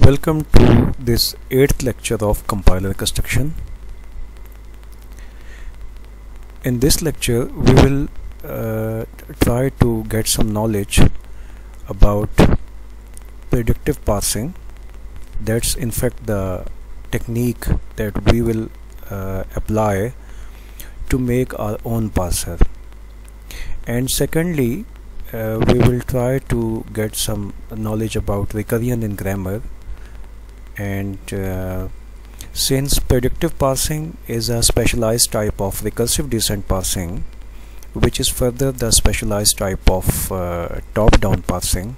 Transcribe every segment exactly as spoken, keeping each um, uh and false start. Welcome to this eighth lecture of compiler construction. In this lecture we will uh, try to get some knowledge about predictive parsing. That's in fact the technique that we will uh, apply to make our own parser. And secondly, uh, we will try to get some knowledge about recursion in grammar. And uh, since predictive parsing is a specialized type of recursive descent parsing, which is further the specialized type of uh, top-down parsing,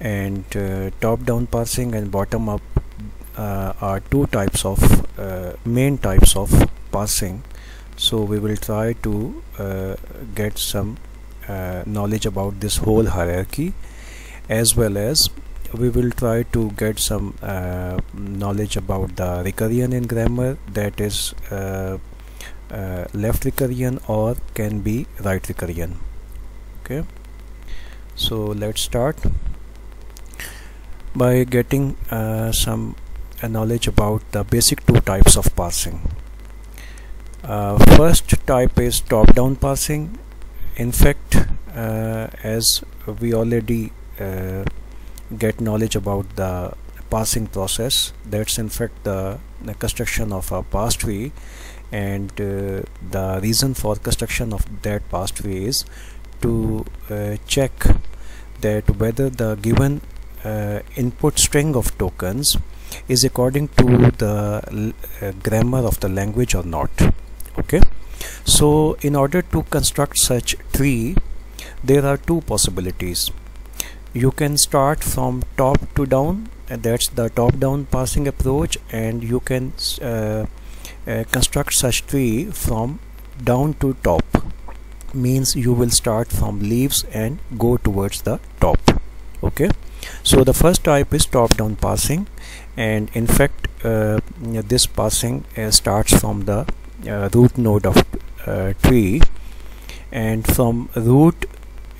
and uh, top-down parsing and bottom-up uh, are two types of uh, main types of parsing, so we will try to uh, get some uh, knowledge about this whole hierarchy, as well as we will try to get some uh, knowledge about the recursion in grammar, that is uh, uh, left recursion or can be right recursion. Okay, so let's start by getting uh, some uh, knowledge about the basic two types of parsing. Uh, first type is top-down parsing. In fact, uh, as we already uh, get knowledge about the parsing process, that's in fact the, the construction of a parse tree, and uh, the reason for construction of that parse tree is to uh, check that whether the given uh, input string of tokens is according to the uh, grammar of the language or not. Okay, so in order to construct such tree, there are two possibilities. You can start from top to down, and that's the top down parsing approach, and you can uh, uh, construct such tree from down to top, means you will start from leaves and go towards the top. Okay, so the first type is top down parsing, and in fact uh, this parsing uh, starts from the uh, root node of uh, tree, and from root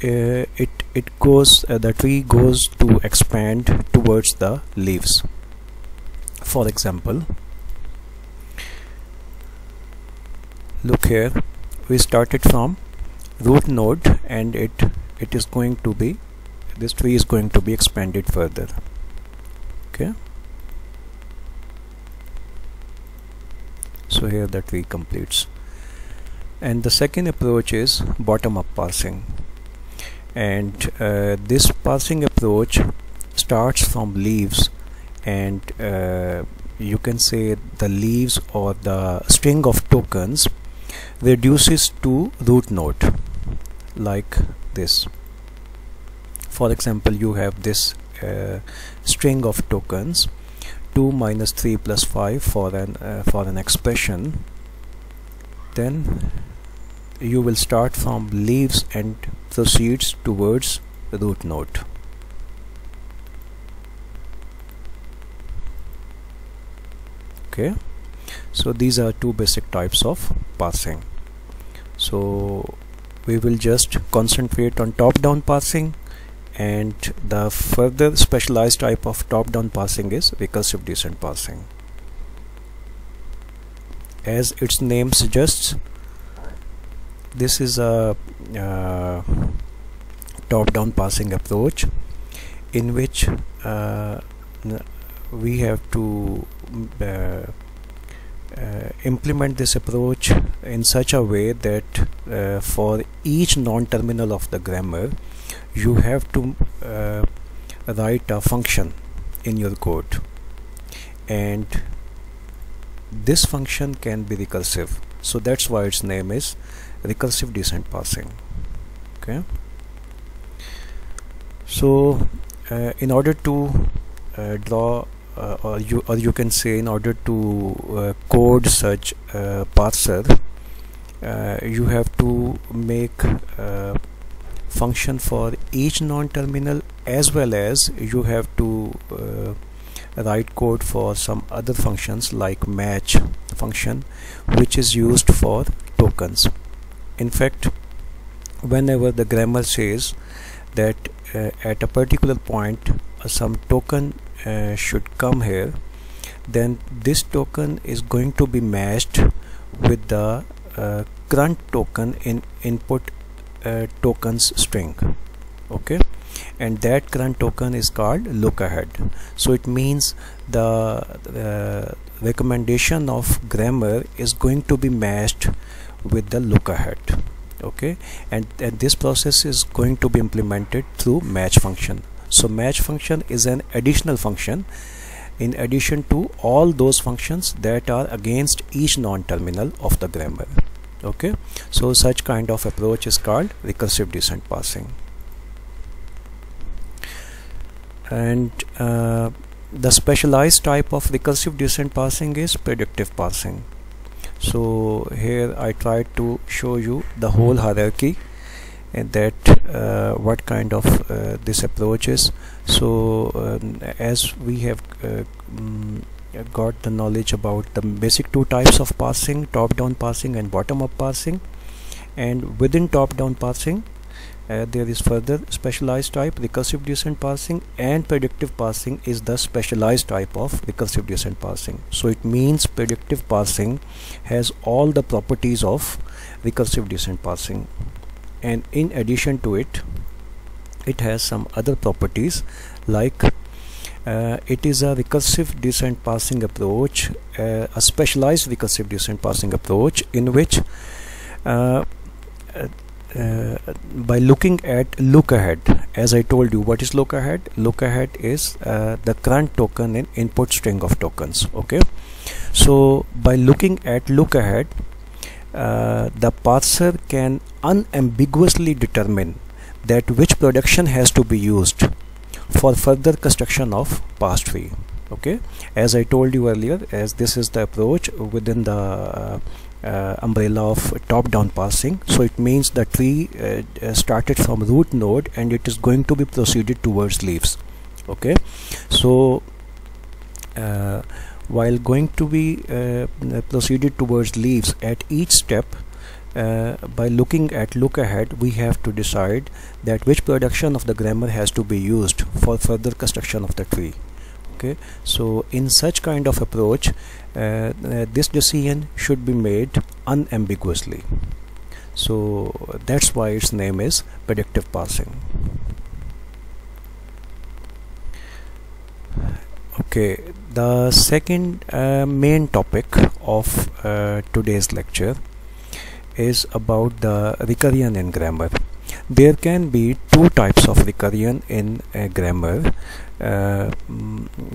Uh, it it goes uh, the tree goes to expand towards the leaves. For example, look here, we started from root node, and it it is going to be, this tree is going to be expanded further. Okay, so here the tree completes. And the second approach is bottom up parsing, and uh, this parsing approach starts from leaves, and uh, you can say the leaves or the string of tokens reduces to root node, like this. For example, you have this uh, string of tokens two minus three plus five for an uh, for an expression. Then you will start from leaves and proceeds towards the root node. Okay, so these are two basic types of parsing. So we will just concentrate on top-down parsing, and the further specialized type of top-down parsing is recursive descent parsing. As its name suggests, this is a uh, top-down parsing approach in which uh, we have to uh, uh, implement this approach in such a way that uh, for each non-terminal of the grammar, you have to uh, write a function in your code, and this function can be recursive. So that's why its name is recursive descent parsing. Okay, so uh, in order to uh, draw uh, or you or you can say in order to uh, code such uh, parser, uh, you have to make a function for each non-terminal, as well as you have to uh, write code for some other functions like match function, which is used for tokens. In fact, whenever the grammar says that uh, at a particular point uh, some token uh, should come here, then this token is going to be matched with the uh, current token in input uh, tokens string. Okay, and that current token is called look ahead. So it means the uh, recommendation of grammar is going to be matched with the look ahead. Okay, and, and this process is going to be implemented through match function. So match function is an additional function in addition to all those functions that are against each non-terminal of the grammar. Okay, so such kind of approach is called recursive descent parsing. And uh, the specialized type of recursive descent parsing is predictive parsing. So here I tried to show you the whole hierarchy and that uh, what kind of uh, this approach is. So um, as we have uh, um, got the knowledge about the basic two types of parsing, top-down parsing and bottom-up parsing, and within top-down parsing uh, there is further specialized type recursive descent parsing, and predictive parsing is the specialized type of recursive descent parsing. So it means predictive parsing has all the properties of recursive descent parsing, and in addition to it, it has some other properties like uh, it is a recursive descent parsing approach, uh, a specialized recursive descent parsing approach in which uh, uh, uh, by looking at look ahead, as I told you, what is look ahead? Look ahead is uh, the current token in input string of tokens. Okay, so by looking at look ahead, Uh, the parser can unambiguously determine that which production has to be used for further construction of parse tree. Okay, as I told you earlier, as this is the approach within the uh, uh, umbrella of top-down parsing, so it means the tree uh, started from root node and it is going to be proceeded towards leaves. Okay, so uh, while going to be uh, proceeded towards leaves at each step, uh, by looking at look ahead, we have to decide that which production of the grammar has to be used for further construction of the tree. Okay, so in such kind of approach, uh, uh, this decision should be made unambiguously. So that's why its name is predictive parsing. Okay, the second uh, main topic of uh, today's lecture is about the recursion in grammar. There can be two types of recursion in uh, grammar. Uh,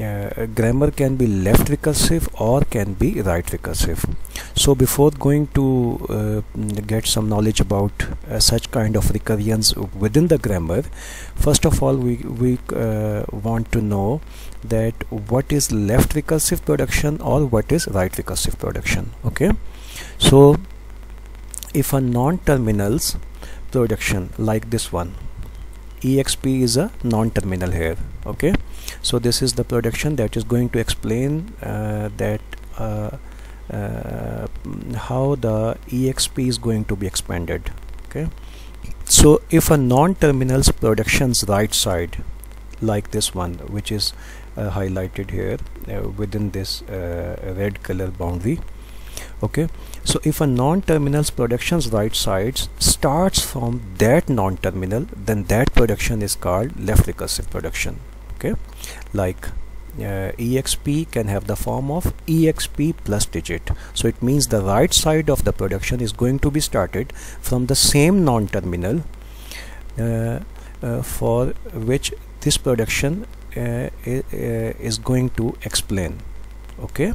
uh, grammar can be left recursive or can be right recursive. So before going to uh, get some knowledge about uh, such kind of recursions within the grammar, first of all we, we uh, want to know that what is left recursive production or what is right recursive production. Okay, so if a non-terminals production like this one, exp is a non-terminal here. Okay, so this is the production that is going to explain uh, that uh, uh, how the exp is going to be expanded. Okay, so if a non-terminals production's right side like this one, which is uh, highlighted here uh, within this uh, red color boundary. Okay, so if a non-terminal's production's right side starts from that non-terminal, then that production is called left recursive production. Okay, like uh, exp can have the form of exp plus digit. So it means the right side of the production is going to be started from the same non-terminal uh, uh, for which this production uh, uh, is going to explain. Okay,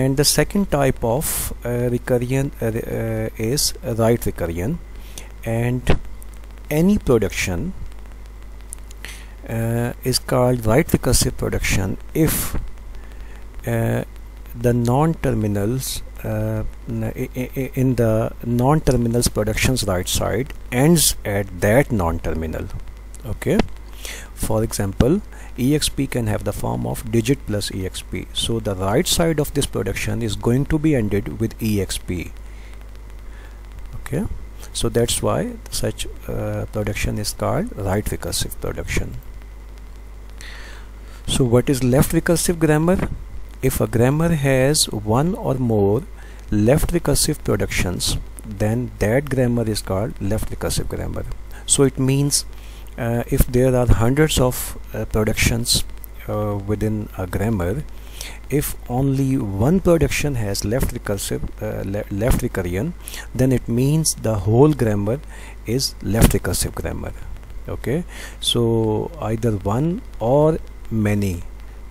and the second type of uh, recursion uh, uh, is right recursion, and any production uh, is called right recursive production if uh, the non-terminals uh, in the non-terminals production's right side ends at that non-terminal. Okay, for example, exp can have the form of digit plus exp, so the right side of this production is going to be ended with exp. Okay, so that's why such uh, production is called right recursive production. So what is left recursive grammar? If a grammar has one or more left recursive productions, then that grammar is called left recursive grammar. So it means uh, if there are hundreds of uh, productions uh, within a grammar, if only one production has left recursive uh, le left recursion, then it means the whole grammar is left recursive grammar. Okay, so either one or many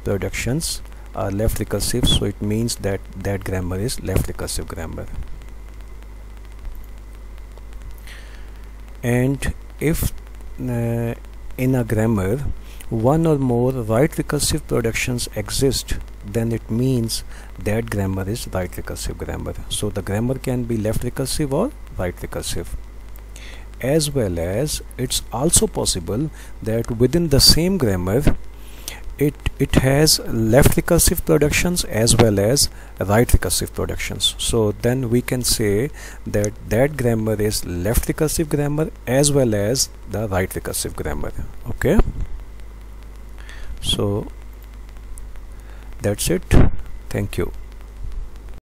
productions are left recursive, so it means that that grammar is left recursive grammar. And if uh, in a grammar one or more right recursive productions exist, then it means that grammar is right recursive grammar. So the grammar can be left recursive or right recursive. As well as, it's also possible that within the same grammar it it has left recursive productions as well as right recursive productions. So then we can say that that grammar is left recursive grammar as well as the right recursive grammar. Okay, so that's it. Thank you.